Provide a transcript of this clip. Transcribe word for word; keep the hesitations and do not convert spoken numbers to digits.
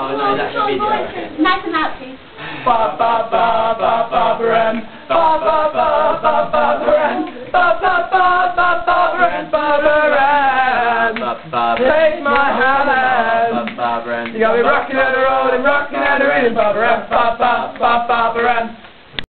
Oh no, that's a video. Nice and loud, please. Ba ba ba ba ba bram. Ba ba ba ba ba bram. Ba ba ba ba ba bram. Ba bram. Take my hand. Ba bram. You got me rocking and rolling, rocking and rolling. Ba bram. Ba ba ba ba bram.